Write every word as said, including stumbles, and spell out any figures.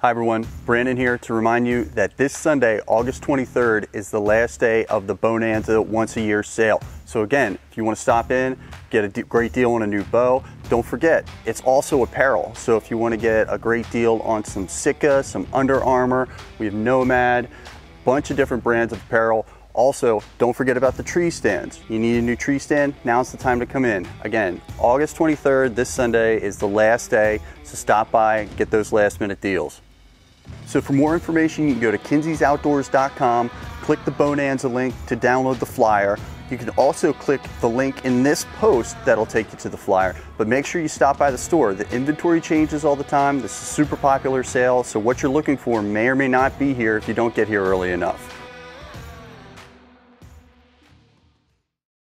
Hi everyone, Brandon here to remind you that this Sunday, August twenty-third, is the last day of the Bow-nanza once a year sale. So again, if you want to stop in, get a great deal on a new bow, don't forget, it's also apparel. So if you want to get a great deal on some Sitka, some Under Armour, we have Nomad, bunch of different brands of apparel. Also, don't forget about the tree stands. You need a new tree stand, now's the time to come in. Again, August twenty-third, this Sunday, is the last day, so stop by and get those last minute deals. So for more information, you can go to kinseys outdoors dot com, click the Bow-nanza link to download the flyer. You can also click the link in this post that'll take you to the flyer, but make sure you stop by the store. The inventory changes all the time. This is a super popular sale, so what you're looking for may or may not be here if you don't get here early enough.